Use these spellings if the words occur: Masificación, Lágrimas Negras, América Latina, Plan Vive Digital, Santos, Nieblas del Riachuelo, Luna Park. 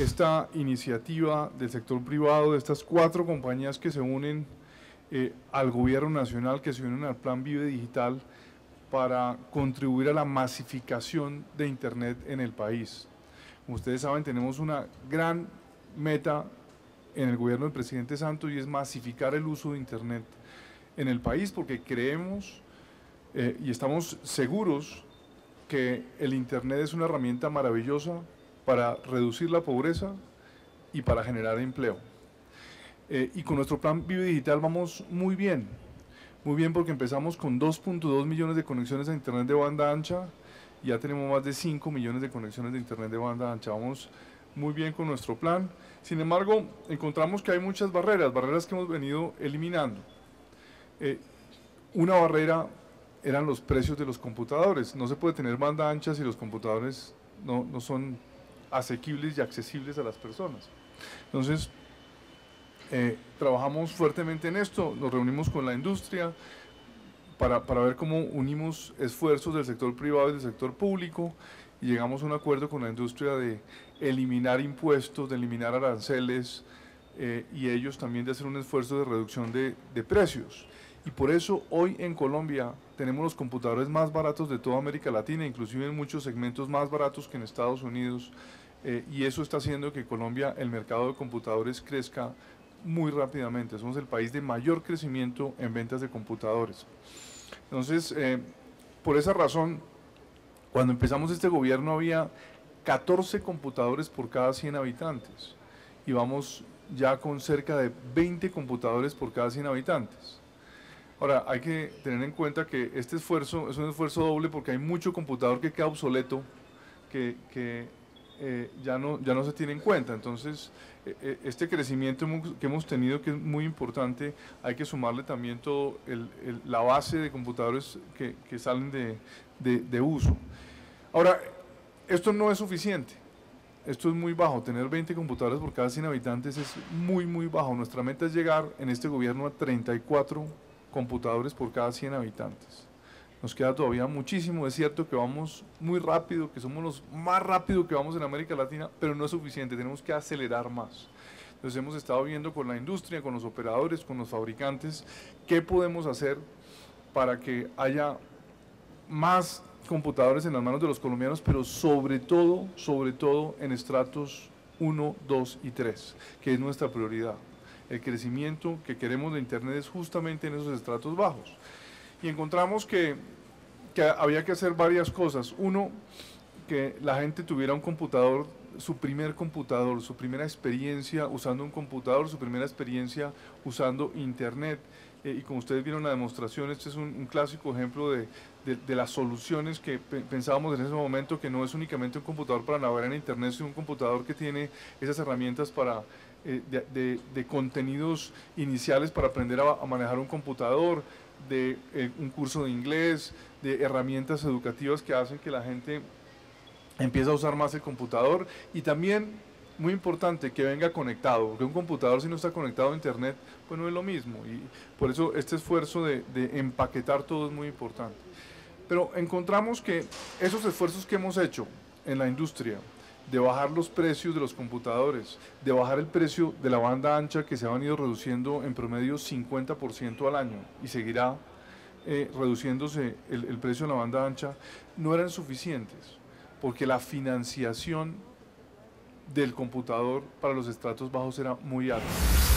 esta iniciativa del sector privado, de estas 4 compañías que se unen al gobierno nacional, que se unen al Plan Vive Digital para contribuir a la masificación de Internet en el país. Como ustedes saben, tenemos una gran meta en el gobierno del presidente Santos y es masificar el uso de Internet en el país, porque creemos y estamos seguros que el Internet es una herramienta maravillosa para reducir la pobreza y para generar empleo. Y con nuestro Plan Vive Digital vamos muy bien porque empezamos con 2.2 millones de conexiones a Internet de banda ancha, ya tenemos más de 5 millones de conexiones de Internet de banda ancha, vamos muy bien con nuestro plan. Sin embargo, encontramos que hay muchas barreras, que hemos venido eliminando. Una barrera eran los precios de los computadores. No se puede tener banda ancha si los computadores no son asequibles y accesibles a las personas. Entonces, trabajamos fuertemente en esto, nos reunimos con la industria para ver cómo unimos esfuerzos del sector privado y del sector público y llegamos a un acuerdo con la industria de eliminar impuestos, de eliminar aranceles y ellos también de hacer un esfuerzo de reducción de precios. Y por eso hoy en Colombia tenemos los computadores más baratos de toda América Latina, inclusive en muchos segmentos más baratos que en Estados Unidos, y eso está haciendo que Colombia, el mercado de computadores, crezca muy rápidamente. Somos el país de mayor crecimiento en ventas de computadores. Entonces, por esa razón, cuando empezamos este gobierno había 14 computadores por cada 100 habitantes y vamos ya con cerca de 20 computadores por cada 100 habitantes. Ahora, hay que tener en cuenta que este esfuerzo es un esfuerzo doble porque hay mucho computador que queda obsoleto, que ya no se tiene en cuenta. Entonces, este crecimiento que hemos tenido, que es muy importante, hay que sumarle también todo la base de computadores que salen de uso. Ahora, esto no es suficiente. Esto es muy bajo, tener 20 computadores por cada 100 habitantes es muy, muy bajo. Nuestra meta es llegar en este gobierno a 34 computadores por cada 100 habitantes. Nos queda todavía muchísimo, es cierto que vamos muy rápido, que somos los más rápidos que vamos en América Latina, pero no es suficiente, tenemos que acelerar más. Entonces hemos estado viendo con la industria, con los operadores, con los fabricantes, qué podemos hacer para que haya más computadores en las manos de los colombianos, pero sobre todo en estratos 1, 2 y 3, que es nuestra prioridad. El crecimiento que queremos de Internet es justamente en esos estratos bajos. Y encontramos que había que hacer varias cosas. Uno, que la gente tuviera un computador, su primer computador, su primera experiencia usando un computador, su primera experiencia usando Internet. Y como ustedes vieron la demostración, este es un clásico ejemplo de las soluciones que pensábamos en ese momento, que no es únicamente un computador para navegar en Internet, sino un computador que tiene esas herramientas para, de contenidos iniciales para aprender a manejar un computador, de un curso de inglés, de herramientas educativas que hacen que la gente empiece a usar más el computador y también, muy importante, que venga conectado, porque un computador si no está conectado a Internet, pues no es lo mismo y por eso este esfuerzo de empaquetar todo es muy importante. Pero encontramos que esos esfuerzos que hemos hecho en la industria, de bajar los precios de los computadores, de bajar el precio de la banda ancha que se ha venido reduciendo en promedio 50% al año y seguirá reduciéndose el precio de la banda ancha, no eran suficientes, porque la financiación del computador para los estratos bajos era muy alta.